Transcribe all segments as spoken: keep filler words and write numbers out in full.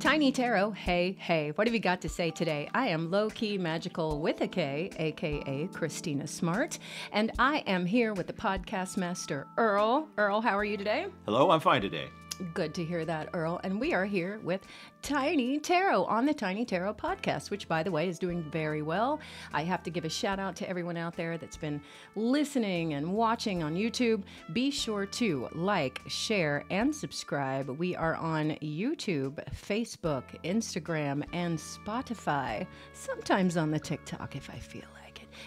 Tiny Tarot, hey, hey, what have you got to say today? I am LowKeyMagickal with a K, aka Crystina Smart, and I am here with the podcast master, Earl. Earl, how are you today? Hello, I'm fine today. Good to hear that, Earl. And we are here with Tiny Tarot on the Tiny Tarot podcast, which, by the way, is doing very well. I have to give a shout out to everyone out there that's been listening and watching on YouTube. Be sure to like, share, and subscribe. We are on YouTube, Facebook, Instagram, and Spotify. Sometimes on the TikTok if I feel like.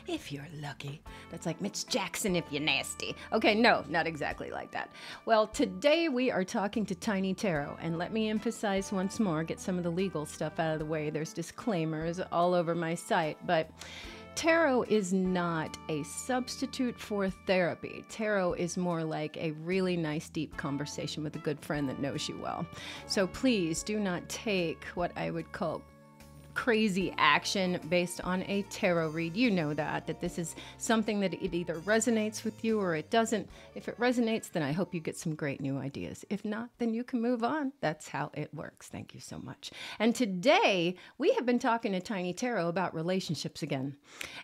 If you're lucky. That's like Mitch Jackson, if you're nasty. Okay, no, not exactly like that. Well, today we are talking to Tiny Tarot, and let me emphasize once more, get some of the legal stuff out of the way. There's disclaimers all over my site, but tarot is not a substitute for therapy. Tarot is more like a really nice deep conversation with a good friend that knows you well. So please do not take what I would call crazy action based on a tarot read. You know that, that this is something that it either resonates with you or it doesn't. If it resonates, then I hope you get some great new ideas. If not, then you can move on. That's how it works. Thank you so much. And today we have been talking to Tiny Tarot about relationships again,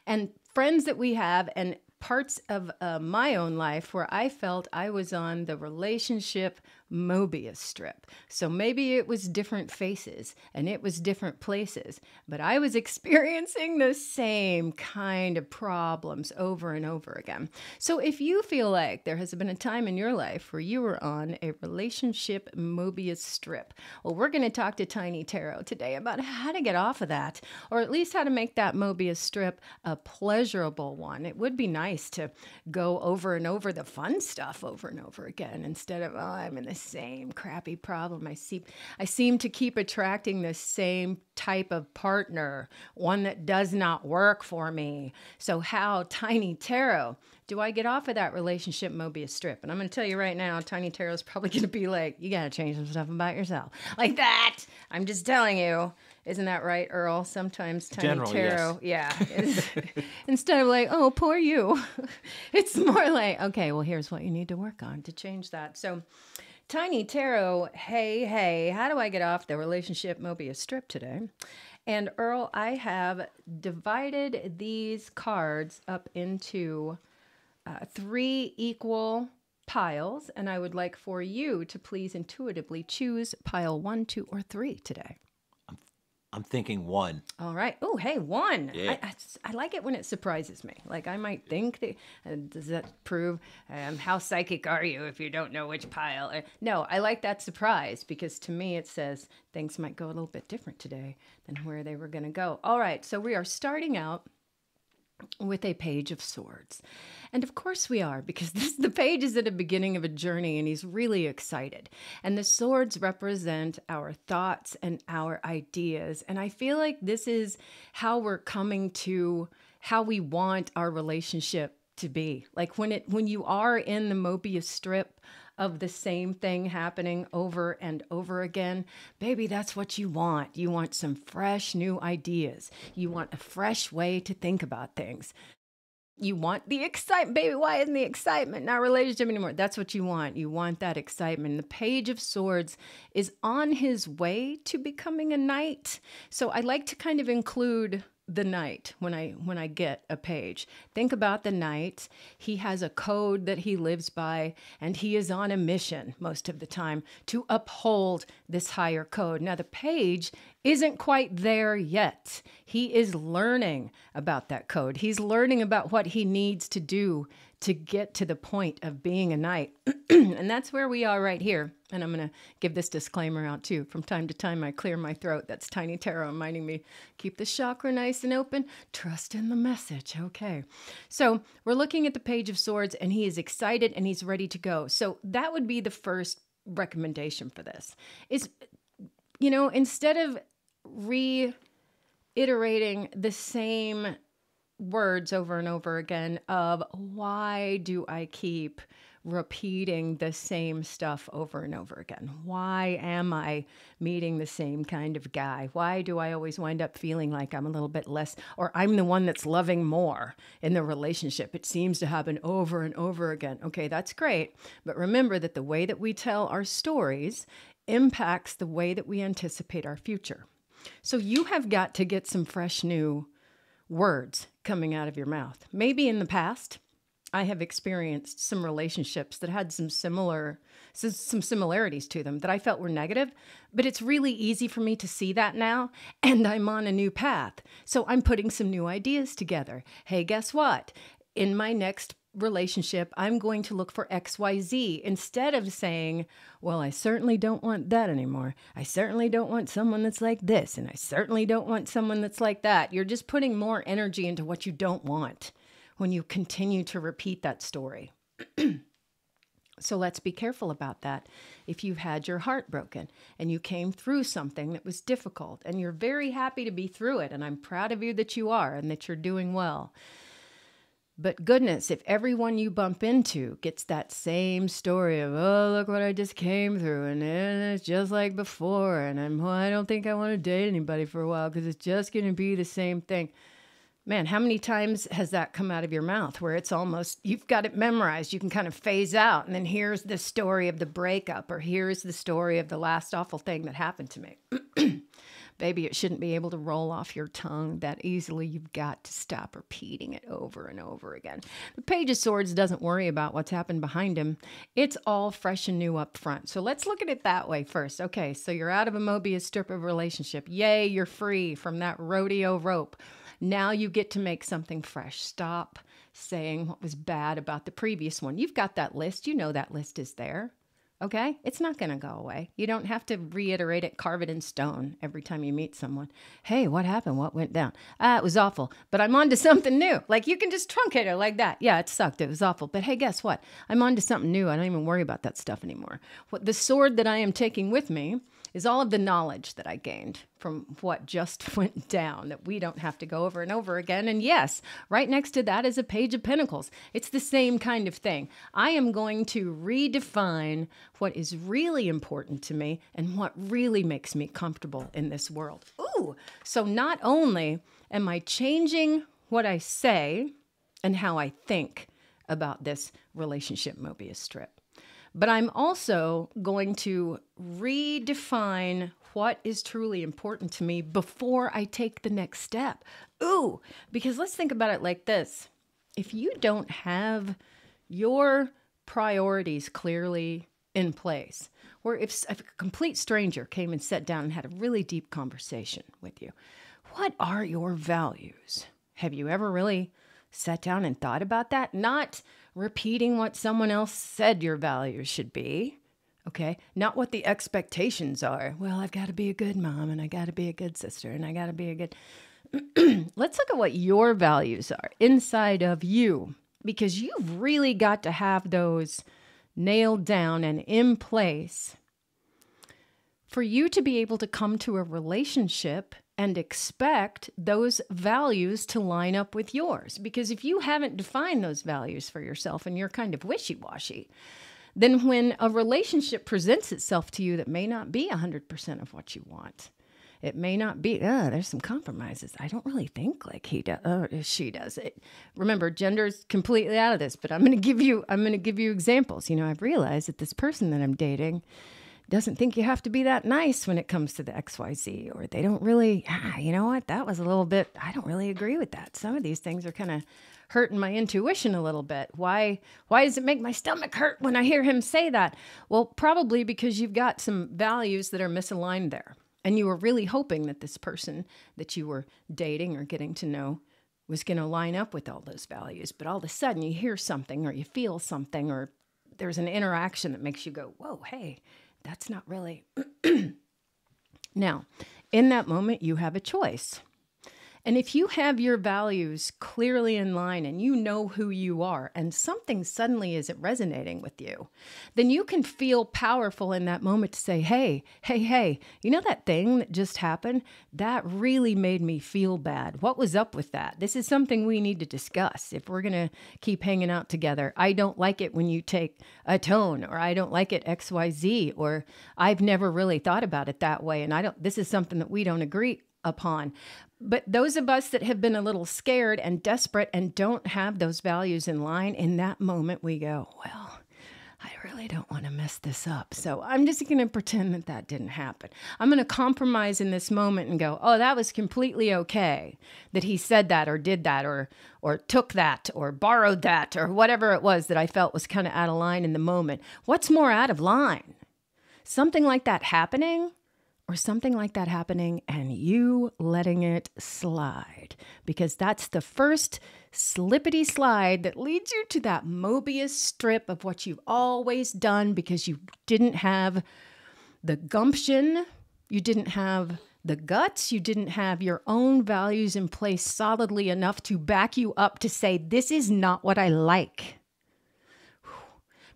and friends that we have, and parts of uh, my own life where I felt I was on the relationship Möbius strip. So maybe it was different faces and it was different places, but I was experiencing the same kind of problems over and over again. So if you feel like there has been a time in your life where you were on a relationship Möbius strip, well, we're going to talk to Tiny Tarot today about how to get off of that, or at least how to make that Möbius strip a pleasurable one. It would be nice to go over and over the fun stuff over and over again instead of, oh, I'm in the same crappy problem. I see, I seem to keep attracting the same type of partner, one that does not work for me. So how, Tiny Tarot, do I get off of that relationship Möbius strip? And I'm going to tell you right now, Tiny Tarot is probably going to be like, you got to change some stuff about yourself. Like that. I'm just telling you. Isn't that right, Earl? Sometimes Tiny General, Tarot, yes. Yeah. Instead of like, oh, poor you, it's more like, okay, well, here's what you need to work on to change that. So Tiny Tarot, hey, hey, how do I get off the relationship Möbius strip today? And Earl, I have divided these cards up into uh, three equal piles, and I would like for you to please intuitively choose pile one, two, or three today. I'm thinking one. All right. Oh, hey, one. Yeah. I, I, I like it when it surprises me. Like, I might think, that, uh, does that prove, um, how psychic are you if you don't know which pile? Or, no, I like that surprise, because to me it says things might go a little bit different today than where they were going to go. All right. So we are starting out with a page of swords. And of course we are, because this, the page is at the beginning of a journey and he's really excited. And the swords represent our thoughts and our ideas. And I feel like this is how we're coming to how we want our relationship to be. Like when it when you are in the Möbius strip of the same thing happening over and over again, baby, that's what you want. You want some fresh new ideas. You want a fresh way to think about things. You want the excitement. Baby, why isn't the excitement not related to him anymore? That's what you want. You want that excitement. The page of swords is on his way to becoming a knight. So I like to kind of include the knight when I when I get a page. Think about the knight. He has a code that he lives by, and he is on a mission most of the time to uphold this higher code. Now, the page isn't quite there yet. He is learning about that code. He's learning about what he needs to do to get to the point of being a knight. And that's where we are right here. And I'm going to give this disclaimer out too. From time to time, I clear my throat. That's Tiny Tarot reminding me, keep the chakra nice and open. Trust in the message. Okay. So we're looking at the page of swords, and he is excited and he's ready to go. So that would be the first recommendation for this is, you know, instead of reiterating the same words over and over again of why do I keep repeating the same stuff over and over again. Why am I meeting the same kind of guy? Why do I always wind up feeling like I'm a little bit less, or I'm the one that's loving more in the relationship? It seems to happen over and over again. Okay, that's great. But remember that the way that we tell our stories impacts the way that we anticipate our future. So you have got to get some fresh new words coming out of your mouth. Maybe in the past, I have experienced some relationships that had some similar, some similarities to them that I felt were negative, but it's really easy for me to see that now, and I'm on a new path. So I'm putting some new ideas together. Hey, guess what? In my next relationship, I'm going to look for X Y Z instead of saying, well, I certainly don't want that anymore. I certainly don't want someone that's like this, and I certainly don't want someone that's like that. You're just putting more energy into what you don't want when you continue to repeat that story. So let's be careful about that. If you've had your heart broken and you came through something that was difficult and you're very happy to be through it, and I'm proud of you that you are and that you're doing well. But goodness, if everyone you bump into gets that same story of, oh, look what I just came through, and it's just like before, and I'm, well, I don't think I want to date anybody for a while because it's just going to be the same thing. Man, how many times has that come out of your mouth where it's almost, you've got it memorized, you can kind of phase out, and then here's the story of the breakup, or here's the story of the last awful thing that happened to me. Baby, it shouldn't be able to roll off your tongue that easily. You've got to stop repeating it over and over again. The Page of Swords doesn't worry about what's happened behind him. It's all fresh and new up front. So let's look at it that way first. Okay, so you're out of a Möbius Strip of relationship. Yay, you're free from that rodeo rope. Now you get to make something fresh. Stop saying what was bad about the previous one. You've got that list. You know that list is there. Okay? It's not going to go away. You don't have to reiterate it, carve it in stone every time you meet someone. Hey, what happened? What went down? Ah, it was awful, but I'm on to something new. Like, you can just truncate it like that. Yeah, it sucked. It was awful. But hey, guess what? I'm on to something new. I don't even worry about that stuff anymore. What the sword that I am taking with me is all of the knowledge that I gained from what just went down that we don't have to go over and over again. And yes, right next to that is a Page of Pentacles. It's the same kind of thing. I am going to redefine what is really important to me and what really makes me comfortable in this world. Ooh, so not only am I changing what I say and how I think about this relationship Möbius Strip, but I'm also going to redefine what is truly important to me before I take the next step. Ooh, because let's think about it like this. If you don't have your priorities clearly in place, or if, if a complete stranger came and sat down and had a really deep conversation with you, what are your values? Have you ever really sat down and thought about that? Not repeating what someone else said your values should be, okay? Not what the expectations are. Well, I've got to be a good mom, and I got to be a good sister, and I got to be a good... Let's look at what your values are inside of you, because you've really got to have those nailed down and in place for you to be able to come to a relationship and expect those values to line up with yours. Because if you haven't defined those values for yourself and you're kind of wishy-washy, then when a relationship presents itself to you that may not be one hundred percent of what you want, it may not be, oh, there's some compromises. I don't really think like he does, or she does it. Remember, gender is completely out of this, but I'm going to give you, I'm going to give you examples. You know, I've realized that this person that I'm dating doesn't think you have to be that nice when it comes to the X Y Z, or they don't really, ah, you know what, that was a little bit, I don't really agree with that. Some of these things are kind of hurting my intuition a little bit. Why, why does it make my stomach hurt when I hear him say that? Well, probably because you've got some values that are misaligned there. And you were really hoping that this person that you were dating or getting to know was going to line up with all those values. But all of a sudden you hear something, or you feel something, or there's an interaction that makes you go, whoa, hey, that's not really. Now, in that moment, you have a choice. And if you have your values clearly in line and you know who you are and something suddenly isn't resonating with you, then you can feel powerful in that moment to say, hey, hey, hey, you know that thing that just happened? That really made me feel bad. What was up with that? This is something we need to discuss if we're going to keep hanging out together. I don't like it when you take a tone, or I don't like it X Y Z, or I've never really thought about it that way. And I don't, this is something that we don't agree upon. But those of us that have been a little scared and desperate and don't have those values in line, in that moment we go, well, I really don't want to mess this up, so I'm just going to pretend that that didn't happen. I'm going to compromise in this moment and go, oh, that was completely okay that he said that or did that or or took that or borrowed that or whatever it was that I felt was kind of out of line in the moment. What's more out of line? Something like that happening? Or something like that happening and you letting it slide, because that's the first slippity slide that leads you to that Möbius strip of what you've always done because you didn't have the gumption, you didn't have the guts, you didn't have your own values in place solidly enough to back you up to say, this is not what I like.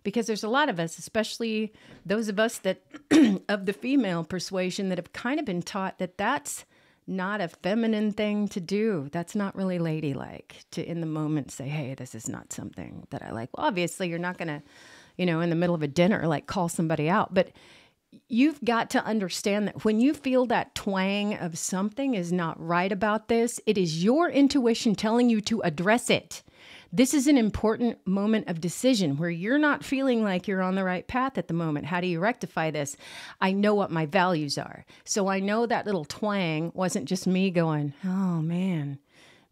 Because there's a lot of us, especially those of us that of the female persuasion, that have kind of been taught that that's not a feminine thing to do. That's not really ladylike to, in the moment, say, hey, this is not something that I like. Well, obviously, you're not going to, you know, in the middle of a dinner, like call somebody out. But you've got to understand that when you feel that twang of something is not right about this, it is your intuition telling you to address it. This is an important moment of decision where you're not feeling like you're on the right path at the moment. How do you rectify this? I know what my values are. So I know that little twang wasn't just me going, oh man,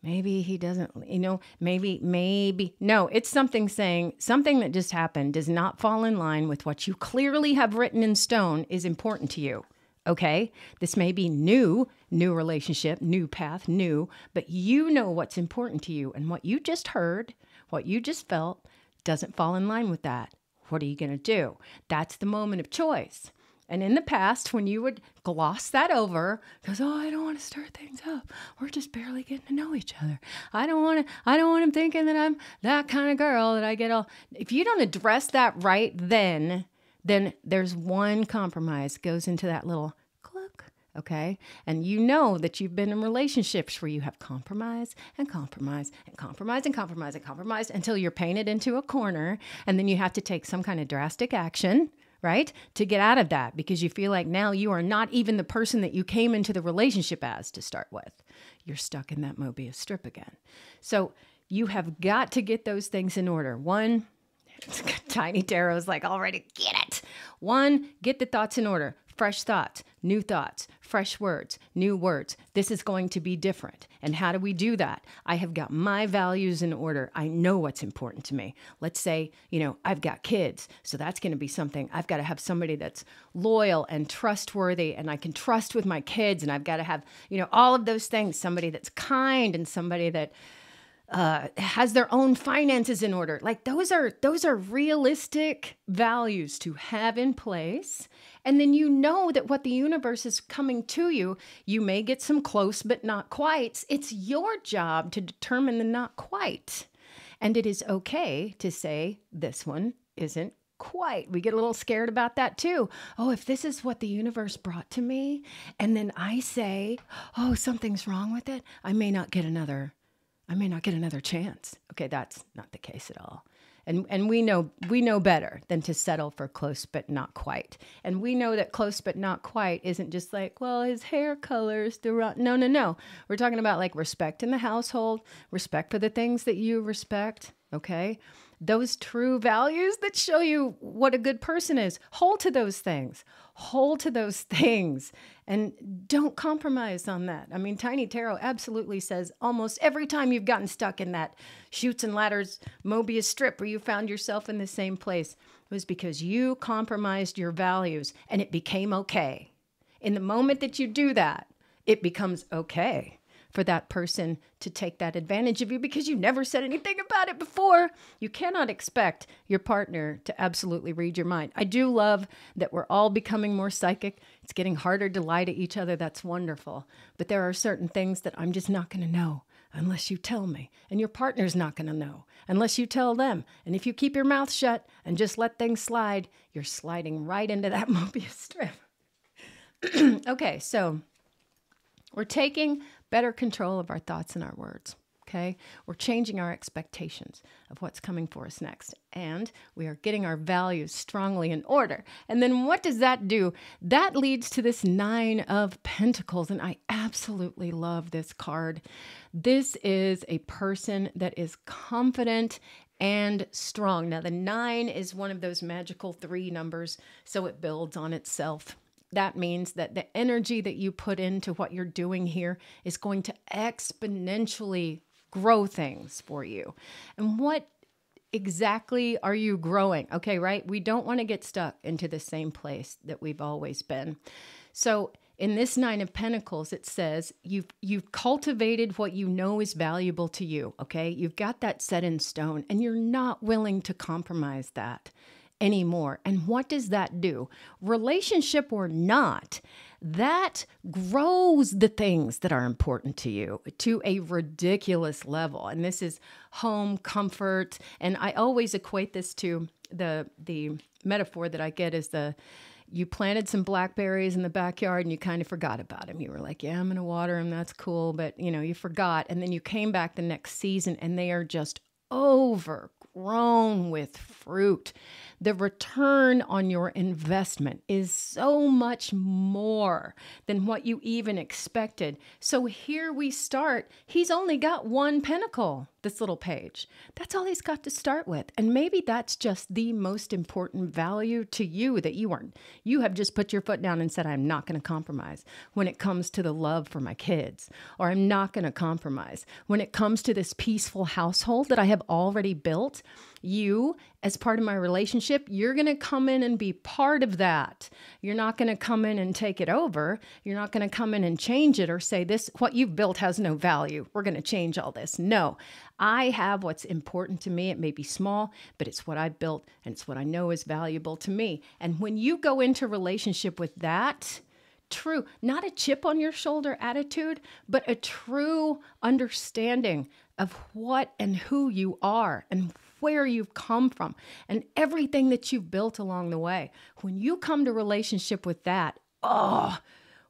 maybe he doesn't, you know, maybe, maybe. No, it's something saying something that just happened does not fall in line with what you clearly have written in stone is important to you. Okay, this may be new, new relationship, new path, new, but you know what's important to you, and what you just heard, what you just felt doesn't fall in line with that. What are you going to do? That's the moment of choice. And in the past, when you would gloss that over, because, oh, I don't want to stir things up. We're just barely getting to know each other. I don't want to, I don't want him thinking that I'm that kind of girl that I get all, if you don't address that right then, then there's one compromise goes into that little click, okay? And you know that you've been in relationships where you have compromise and compromise and compromise and compromise and compromise until you're painted into a corner, and then you have to take some kind of drastic action, right, to get out of that, because you feel like now you are not even the person that you came into the relationship as to start with. You're stuck in that Möbius strip again. So you have got to get those things in order. One, Tiny Tarot is like, already get it. One, get the thoughts in order. Fresh thoughts, new thoughts, fresh words, new words. This is going to be different. And how do we do that? I have got my values in order. I know what's important to me. Let's say, you know, I've got kids. So that's going to be something. I've got to have somebody that's loyal and trustworthy and I can trust with my kids. And I've got to have, you know, all of those things. Somebody that's kind and somebody that Uh, has their own finances in order. Like those are, those are realistic values to have in place. And then you know that what the universe is coming to you, you may get some close but not quite. It's your job to determine the not quite. And it is okay to say this one isn't quite. We get a little scared about that too. Oh, if this is what the universe brought to me, and then I say, oh, something's wrong with it, I may not get another I may not get another chance. Okay, that's not the case at all. And and we know we know better than to settle for close but not quite. And we know that close but not quite isn't just like, well, his hair color is the wrong. No, no, no. We're talking about like respect in the household, respect for the things that you respect, okay? Those true values that show you what a good person is. Hold to those things. Hold to those things. And don't compromise on that. I mean, Tiny Tarot absolutely says almost every time you've gotten stuck in that chutes and ladders Möbius strip where you found yourself in the same place, it was because you compromised your values and it became okay. In the moment that you do that, it becomes okay for that person to take that advantage of you because you never said anything about it before. You cannot expect your partner to absolutely read your mind. I do love that we're all becoming more psychic. It's getting harder to lie to each other. That's wonderful. But there are certain things that I'm just not going to know unless you tell me. And your partner's not going to know unless you tell them. And if you keep your mouth shut and just let things slide, you're sliding right into that Möbius strip. Okay, so we're taking better control of our thoughts and our words, okay? We're changing our expectations of what's coming for us next, and we are getting our values strongly in order. And then what does that do? That leads to this Nine of Pentacles, and I absolutely love this card. This is a person that is confident and strong. Now, the nine is one of those magical three numbers, so it builds on itself. That means that the energy that you put into what you're doing here is going to exponentially grow things for you. And what exactly are you growing? Okay, right? We don't want to get stuck into the same place that we've always been. So in this Nine of Pentacles, it says you've, you've cultivated what you know is valuable to you, okay? You've got that set in stone, and you're not willing to compromise that anymore. And what does that do? Relationship or not, that grows the things that are important to you to a ridiculous level. And this is home comfort. And I always equate this to the, the metaphor that I get is the, you planted some blackberries in the backyard and you kind of forgot about them. You were like, yeah, I'm going to water them. That's cool. But you know, you forgot. And then you came back the next season and they are just over. grown with fruit. The return on your investment is so much more than what you even expected. So here we start. He's only got one pentacle, this little page. That's all he's got to start with. And maybe that's just the most important value to you that you aren't. You have just put your foot down and said, I'm not going to compromise when it comes to the love for my kids, or I'm not going to compromise when it comes to this peaceful household that I have already built. You, as part of my relationship, you're going to come in and be part of that. You're not going to come in and take it over. You're not going to come in and change it or say, this, what you've built has no value. We're going to change all this. No, I have what's important to me. It may be small, but it's what I built and it's what I know is valuable to me. And when you go into relationship with that, true, not a chip on your shoulder attitude, but a true understanding of what and who you are and where you've come from and everything that you've built along the way. When you come to relationship with that, oh,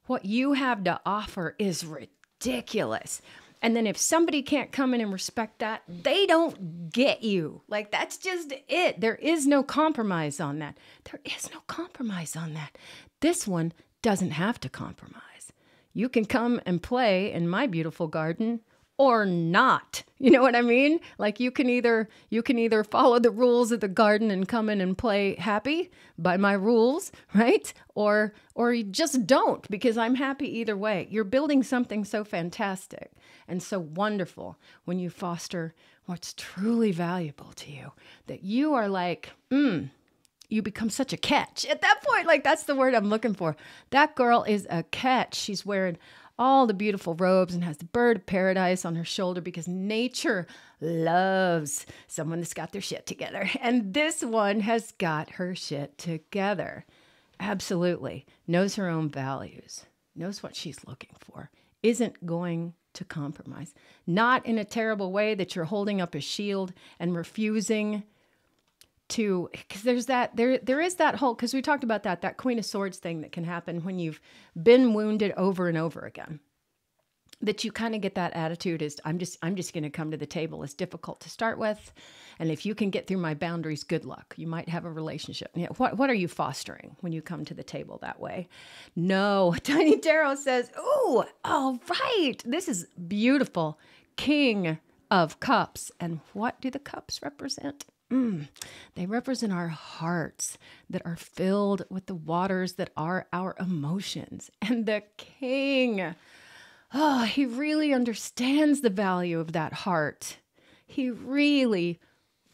what you have to offer is ridiculous. And then if somebody can't come in and respect that, they don't get you. Like, that's just it. There is no compromise on that. There is no compromise on that. This one doesn't have to compromise. You can come and play in my beautiful garden or not. You know what I mean? Like, you can either you can either follow the rules of the garden and come in and play happy by my rules, right? Or or you just don't, because I'm happy either way. You're building something so fantastic and so wonderful when you foster what's truly valuable to you, that you are like, mm, you become such a catch. At that point, like, that's the word I'm looking for. That girl is a catch. She's wearing all the beautiful robes and has the bird of paradise on her shoulder, because nature loves someone that's got their shit together. And this one has got her shit together. Absolutely. Knows her own values. Knows what she's looking for. Isn't going to compromise. Not in a terrible way that you're holding up a shield and refusing to, because there's that, there, there is that whole, because we talked about that, that Queen of Swords thing that can happen when you've been wounded over and over again, that you kind of get that attitude is, I'm just, I'm just going to come to the table. It's difficult to start with. And if you can get through my boundaries, good luck. You might have a relationship. You know, what, what are you fostering when you come to the table that way? No. Tiny Tarot says, ooh, all right. This is beautiful. King of Cups. And what do the cups represent? Mm. They represent our hearts that are filled with the waters that are our emotions. And the king, oh, he really understands the value of that heart. He really,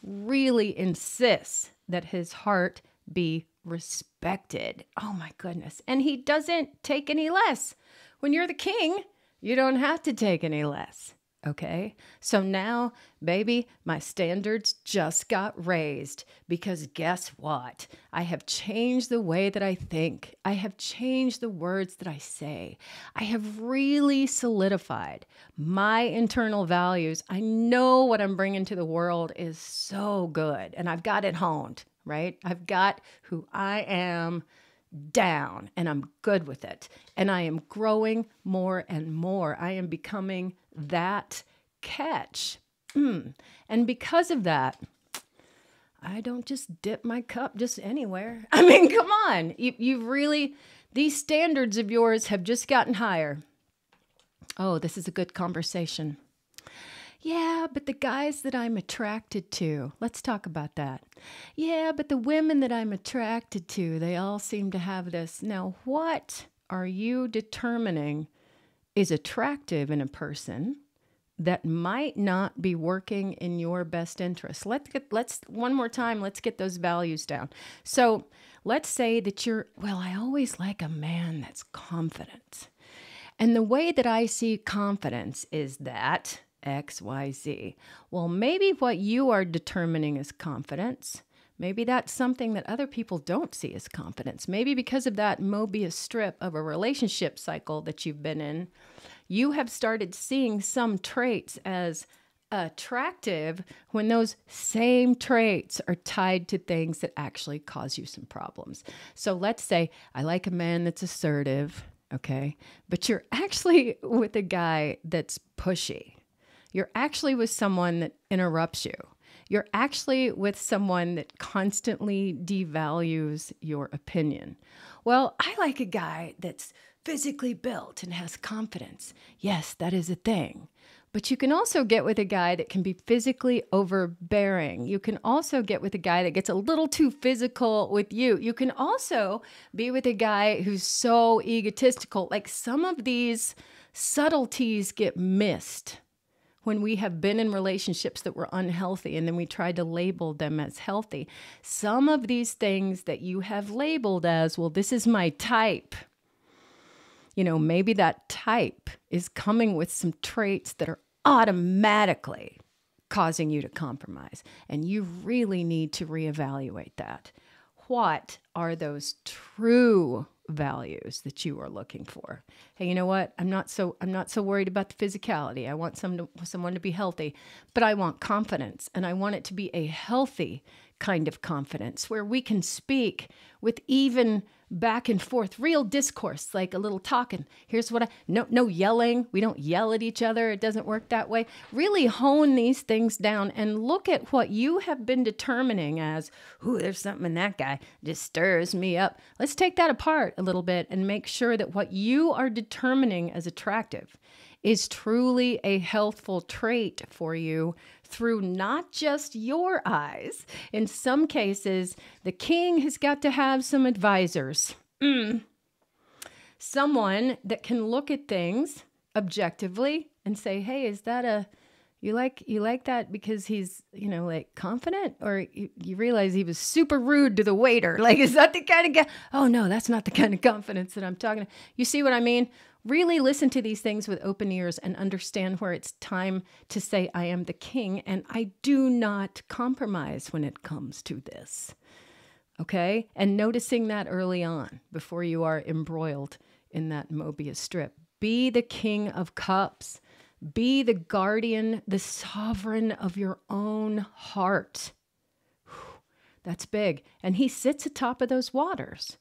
really insists that his heart be respected. Oh my goodness. And he doesn't take any less. When you're the king, You don't have to take any less. Okay, so now, baby, my standards just got raised because guess what? I have changed the way that I think. I have changed the words that I say. I have really solidified my internal values. I know what I'm bringing to the world is so good, and I've got it honed, right? I've got who I am down, and I'm good with it. And I am growing more and more. I am becoming that catch. Mm. And because of that, I don't just dip my cup just anywhere. I mean, come on. You, you've really, these standards of yours have just gotten higher. Oh, this is a good conversation. Yeah, but the guys that I'm attracted to, let's talk about that. Yeah, but the women that I'm attracted to, they all seem to have this. Now, what are you determining is attractive in a person that might not be working in your best interest? Let's get, let's, one more time, let's get those values down. So let's say that you're, well, I always like a man that's confident. And the way that I see confidence is that X, Y, Z. Well, maybe what you are determining is confidence. Maybe that's something that other people don't see as confidence. Maybe because of that Möbius strip of a relationship cycle that you've been in, you have started seeing some traits as attractive when those same traits are tied to things that actually cause you some problems. So let's say I like a man that's assertive, okay? But you're actually with a guy that's pushy. You're actually with someone that interrupts you. You're actually with someone that constantly devalues your opinion. Well, I like a guy that's physically built and has confidence. Yes, that is a thing. But you can also get with a guy that can be physically overbearing. You can also get with a guy that gets a little too physical with you. You can also be with a guy who's so egotistical. Like, some of these subtleties get missed when we have been in relationships that were unhealthy and then we tried to label them as healthy. Some of these things that you have labeled as, well, this is my type. You know, maybe that type is coming with some traits that are automatically causing you to compromise. And you really need to reevaluate that. What are those true values that you are looking for? Hey, you know what? I'm not so I'm not so worried about the physicality. I want some to, someone to be healthy, but I want confidence, and I want it to be a healthy kind of confidence where we can speak with even back and forth, real discourse, like a little talking. Here's what I, no, no yelling. We don't yell at each other. It doesn't work that way. Really hone these things down and look at what you have been determining as, ooh, there's something in that guy just stirs me up. Let's take that apart a little bit and make sure that what you are determining as attractive is truly a healthful trait for you through not just your eyes. In some cases, the king has got to have some advisors. Mm. Someone that can look at things objectively and say, hey, is that a, you like, you like that because he's, you know, like confident, or you, you realize he was super rude to the waiter. Like, is that the kind of guy? Oh no, that's not the kind of confidence that I'm talking about. You see what I mean? Really listen to these things with open ears and understand where it's time to say, I am the king and I do not compromise when it comes to this. Okay? And noticing that early on before you are embroiled in that Möbius strip. Be the king of cups. Be the guardian, the sovereign of your own heart. Whew, that's big. And he sits atop of those waters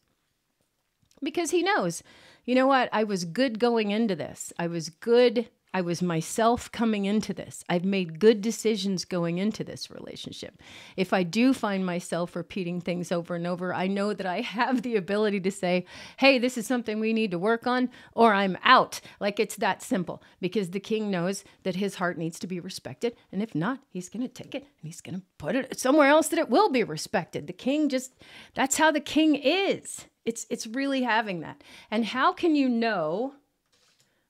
because he knows, you know what? I was good going into this. I was good. I was myself coming into this. I've made good decisions going into this relationship. If I do find myself repeating things over and over, I know that I have the ability to say, hey, this is something we need to work on, or I'm out. Like, it's that simple, because the king knows that his heart needs to be respected. And if not, he's going to take it and he's going to put it somewhere else that it will be respected. The king just, that's how the king is. It's, it's really having that. And how can you know?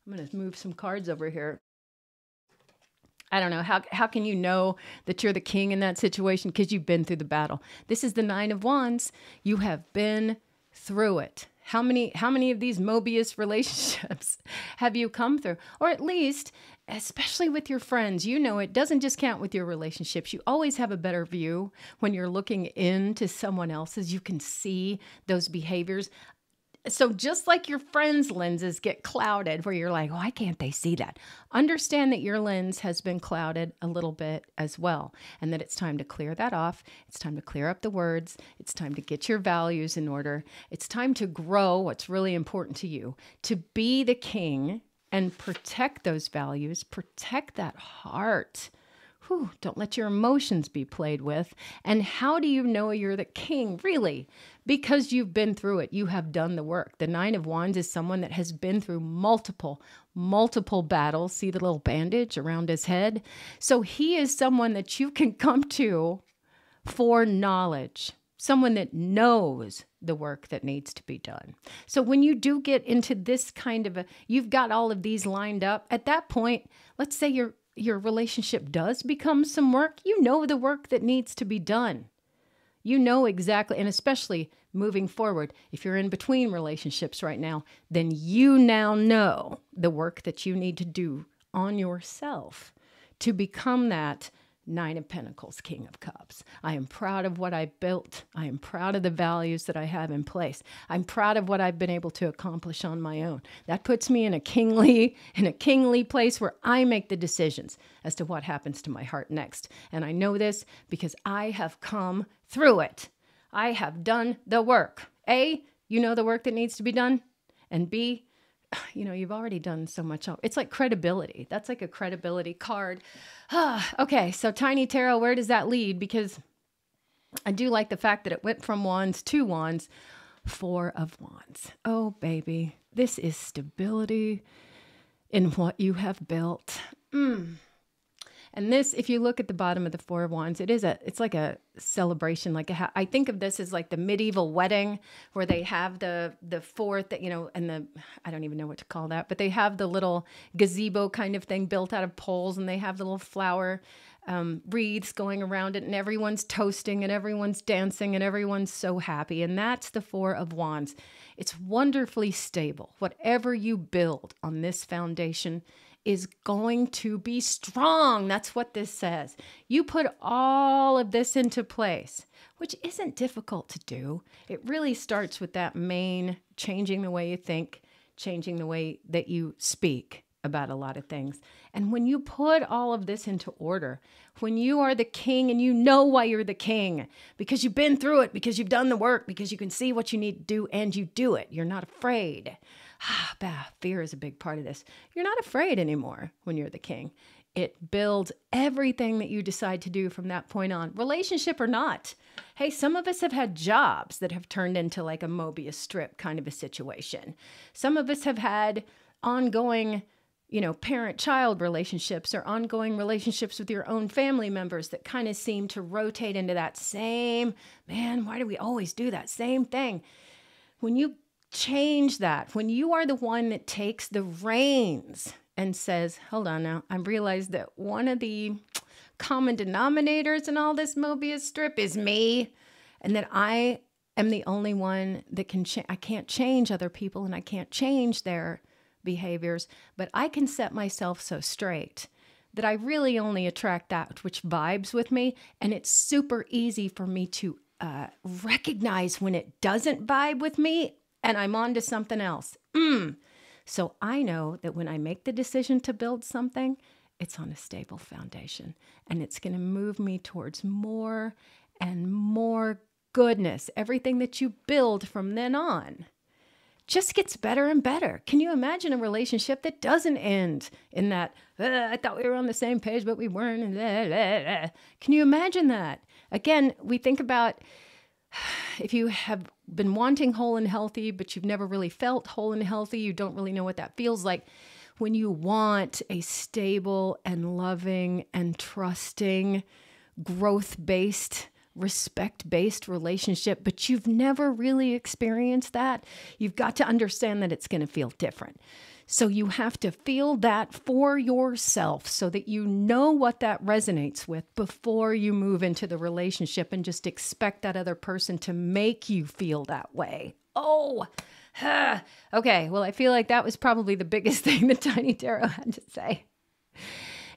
I'm going to move some cards over here. I don't know. How, how can you know that you're the king in that situation? Because you've been through the battle. This is the Nine of Wands. You have been through it. How many, how many of these Möbius relationships have you come through? Or at least, especially with your friends, you know, it doesn't just count with your relationships. You always have a better view when you're looking into someone else's. You can see those behaviors. So just like your friends' lenses get clouded where you're like, why can't they see that? Understand that your lens has been clouded a little bit as well, and that it's time to clear that off. It's time to clear up the words. It's time to get your values in order. It's time to grow what's really important to you, to be the king and protect those values, protect that heart. Whew, don't let your emotions be played with. And how do you know you're the king, really? Because you've been through it. You have done the work. The Nine of Wands is someone that has been through multiple, multiple battles. See the little bandage around his head? So he is someone that you can come to for knowledge, someone that knows the work that needs to be done. So when you do get into this kind of a, you've got all of these lined up, at that point, let's say you're, your relationship does become some work, you know the work that needs to be done. You know exactly, and especially moving forward, if you're in between relationships right now, then you now know the work that you need to do on yourself to become that Nine of Pentacles, King of Cups. I am proud of what I built. I am proud of the values that I have in place. I'm proud of what I've been able to accomplish on my own. That puts me in a kingly, in a kingly place where I make the decisions as to what happens to my heart next. And I know this because I have come through it. I have done the work. A, you know the work that needs to be done. And B, you know, you've already done so much. It's like credibility. That's like a credibility card. Okay, so Tiny Tarot, where does that lead? Because I do like the fact that it went from wands to wands, four of wands. Oh, baby, this is stability in what you have built. Mm. And this, if you look at the bottom of the Four of Wands, it is a, it's like a celebration. Like a, I think of this as like the medieval wedding where they have the, the fourth, you know, and the, I don't even know what to call that, but they have the little gazebo kind of thing built out of poles, and they have the little flower um, wreaths going around it, and everyone's toasting and everyone's dancing and everyone's so happy. And that's the Four of Wands. It's wonderfully stable. Whatever you build on this foundation is going to be strong. That's what this says. You put all of this into place, which isn't difficult to do. It really starts with that main changing the way you think, changing the way that you speak about a lot of things. And when you put all of this into order, when you are the king and you know why you're the king, because you've been through it, because you've done the work, because you can see what you need to do and you do it. You're not afraid. Ah, bah, fear is a big part of this. You're not afraid anymore when you're the king. It builds everything that you decide to do from that point on, relationship or not. Hey, some of us have had jobs that have turned into like a Möbius strip kind of a situation. Some of us have had ongoing, you know, parent-child relationships or ongoing relationships with your own family members that kind of seem to rotate into that same, man, why do we always do that same thing? When you change that, when you are the one that takes the reins and says, hold on now, I realized that one of the common denominators in all this Möbius strip is me, and that I am the only one that can change. I can't change other people and I can't change their behaviors, but I can set myself so straight that I really only attract that which vibes with me, and it's super easy for me to uh, recognize when it doesn't vibe with me and I'm on to something else. Mm. So I know that when I make the decision to build something, it's on a stable foundation, and it's going to move me towards more and more goodness. Everything that you build from then on just gets better and better. Can you imagine a relationship that doesn't end in that, I thought we were on the same page, but we weren't. Blah, blah, blah. Can you imagine that? Again, we think about, if you have been wanting whole and healthy, but you've never really felt whole and healthy, you don't really know what that feels like. When you want a stable and loving and trusting, growth-based, respect-based relationship, but you've never really experienced that, you've got to understand that it's going to feel different. So you have to feel that for yourself so that you know what that resonates with before you move into the relationship and just expect that other person to make you feel that way. Oh, Okay, well, I feel like that was probably the biggest thing that Tiny Tarot had to say.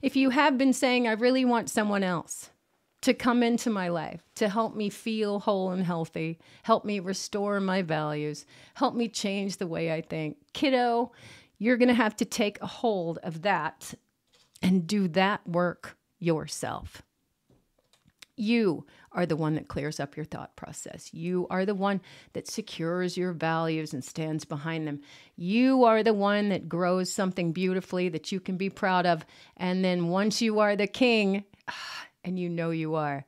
If you have been saying, I really want someone else to come into my life, to help me feel whole and healthy, help me restore my values, help me change the way I think, kiddo, you're going to have to take a hold of that and do that work yourself. You are the one that clears up your thought process. You are the one that secures your values and stands behind them. You are the one that grows something beautifully that you can be proud of. And then once you are the king, and you know you are,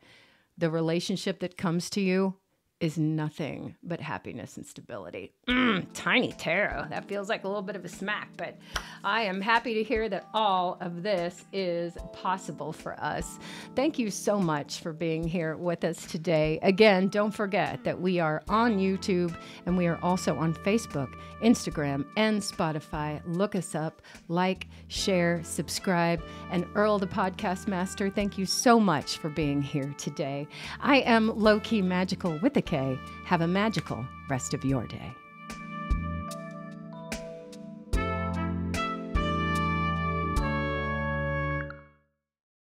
the relationship that comes to you is nothing but happiness and stability. Mm, Tiny Tarot, that feels like a little bit of a smack, but I am happy to hear that all of this is possible for us. Thank you so much for being here with us today. Again, don't forget that we are on YouTube and we are also on Facebook, Instagram, and Spotify. Look us up, like, share, subscribe, and Earl the Podcast Master, thank you so much for being here today. I am LowKeyMagickal with a K. Have a magical rest of your day.